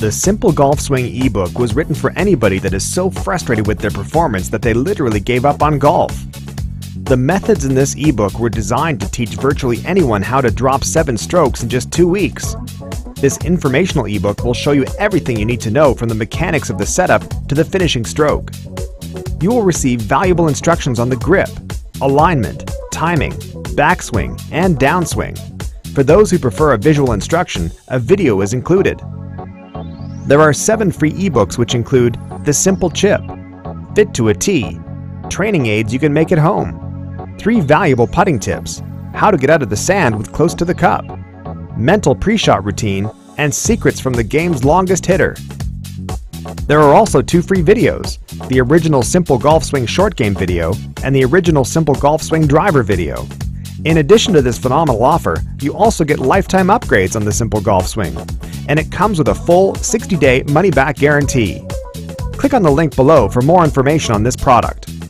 The Simple Golf Swing ebook was written for anybody that is so frustrated with their performance that they literally gave up on golf. The methods in this ebook were designed to teach virtually anyone how to drop 7 strokes in just 2 weeks. This informational ebook will show you everything you need to know from the mechanics of the setup to the finishing stroke. You will receive valuable instructions on the grip, alignment, timing, backswing, and downswing. For those who prefer a visual instruction, a video is included. There are 7 free ebooks which include The Simple Chip, Fit to a Tee, Training Aids You Can Make at Home, 3 valuable putting tips, How to Get Out of the Sand with Close to the Cup, Mental Pre-Shot Routine, and Secrets from the Game's Longest Hitter. There are also 2 free videos, the original Simple Golf Swing short game video and the original Simple Golf Swing driver video. In addition to this phenomenal offer, you also get lifetime upgrades on the Simple Golf Swing, and it comes with a full 60-day money-back guarantee. Click on the link below for more information on this product.